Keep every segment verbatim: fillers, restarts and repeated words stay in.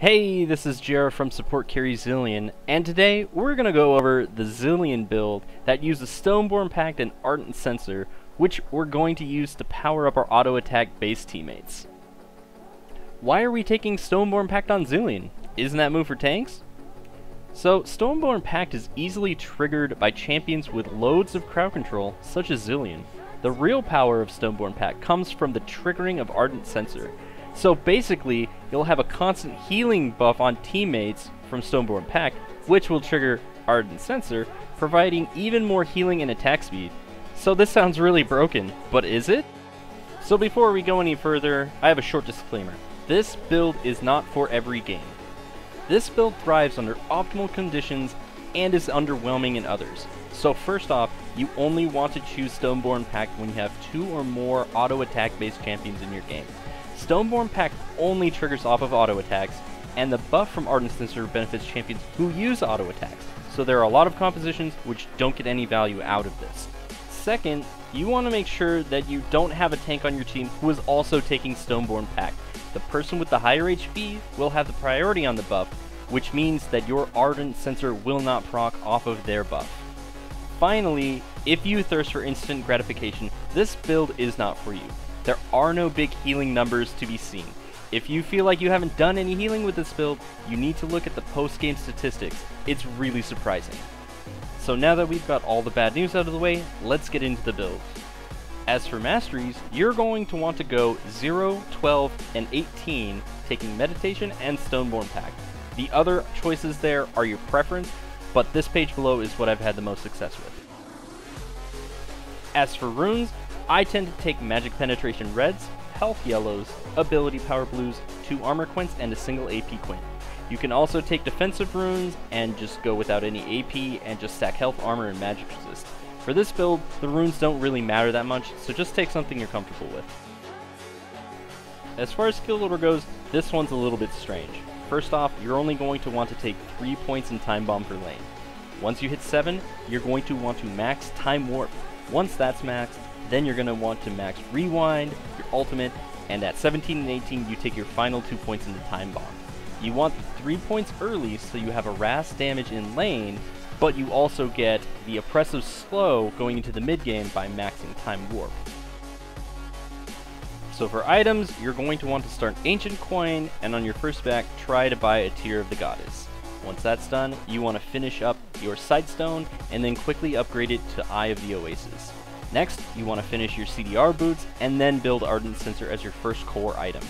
Hey, this is Jera from SupportCarryZilean, and today we're going to go over the Zilean build that uses Stoneborn Pact and Ardent Censer, which we're going to use to power up our auto-attack base teammates. Why are we taking Stoneborn Pact on Zilean? Isn't that move for tanks? So, Stoneborn Pact is easily triggered by champions with loads of crowd control, such as Zilean. The real power of Stoneborn Pact comes from the triggering of Ardent Censer. So basically, you'll have a constant healing buff on teammates from Stoneborn Pact, which will trigger Ardent Censer, providing even more healing and attack speed. So this sounds really broken, but is it? So before we go any further, I have a short disclaimer. This build is not for every game. This build thrives under optimal conditions and is underwhelming in others. So first off, you only want to choose Stoneborn Pact when you have two or more auto-attack based champions in your game. Stoneborn Pact only triggers off of auto attacks, and the buff from Ardent Censer benefits champions who use auto attacks, so there are a lot of compositions which don't get any value out of this. Second, you want to make sure that you don't have a tank on your team who is also taking Stoneborn Pact. The person with the higher H P will have the priority on the buff, which means that your Ardent Censer will not proc off of their buff. Finally, if you thirst for instant gratification, this build is not for you. There are no big healing numbers to be seen. If you feel like you haven't done any healing with this build, you need to look at the post-game statistics. It's really surprising. So now that we've got all the bad news out of the way, let's get into the build. As for masteries, you're going to want to go zero, twelve, and eighteen, taking Meditation and Stoneborn Pact. The other choices there are your preference, but this page below is what I've had the most success with. As for runes, I tend to take Magic Penetration Reds, Health Yellows, Ability Power Blues, two Armor Quints, and a single A P Quint. You can also take Defensive Runes and just go without any A P and just stack Health, Armor, and Magic Resist. For this build, the runes don't really matter that much, so just take something you're comfortable with. As far as skill order goes, this one's a little bit strange. First off, you're only going to want to take three points in Time Bomb per lane. Once you hit seven, you're going to want to max Time Warp. Once that's maxed, then you're going to want to max Rewind, your ultimate, and at seventeen and eighteen you take your final two points into Time Bomb. You want the three points early so you have a R A S damage in lane, but you also get the oppressive slow going into the mid game by maxing Time Warp. So for items, you're going to want to start Ancient Coin, and on your first back try to buy a Tear of the Goddess. Once that's done, you want to finish up your Sidestone and then quickly upgrade it to Eye of the Oasis. Next, you want to finish your C D R boots and then build Ardent Censer as your first core item.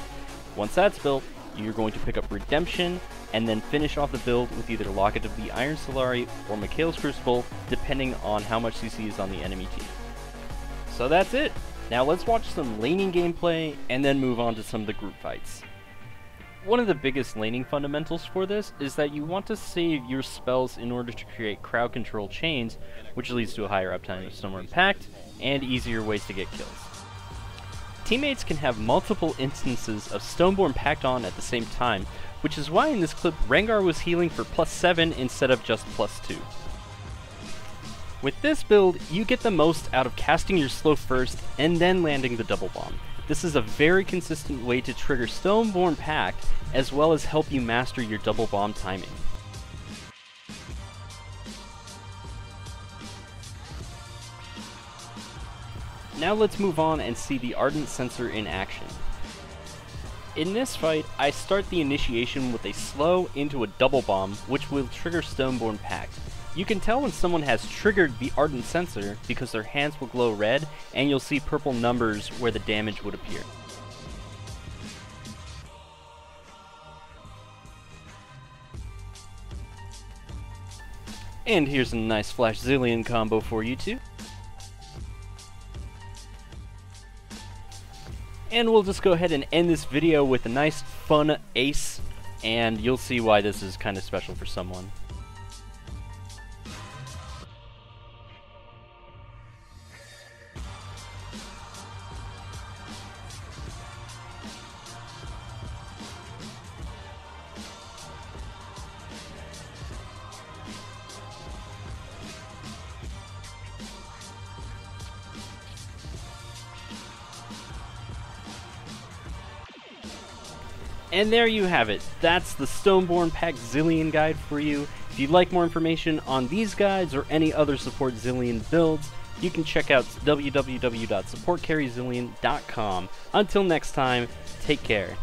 Once that's built, you're going to pick up Redemption and then finish off the build with either Locket of the Iron Solari or Mikael's Crucible, depending on how much C C is on the enemy team. So that's it! Now let's watch some laning gameplay and then move on to some of the group fights. One of the biggest laning fundamentals for this is that you want to save your spells in order to create crowd control chains, which leads to a higher uptime of Stoneborn Pact and easier ways to get kills. Teammates can have multiple instances of Stoneborn Pact on at the same time, which is why in this clip Rengar was healing for plus seven instead of just plus two. With this build, you get the most out of casting your slow first and then landing the double bomb. This is a very consistent way to trigger Stoneborn Pact, as well as help you master your double bomb timing. Now let's move on and see the Ardent Censer in action. In this fight, I start the initiation with a slow into a double bomb, which will trigger Stoneborn Pact. You can tell when someone has triggered the Ardent Censer because their hands will glow red and you'll see purple numbers where the damage would appear. And here's a nice Flash Zilean combo for you two. And we'll just go ahead and end this video with a nice fun ace, and you'll see why this is kind of special for someone. And there you have it. That's the Stoneborn Pact Zilean guide for you. If you'd like more information on these guides or any other Support Zilean builds, you can check out w w w dot support carry zilean dot com. Until next time, take care.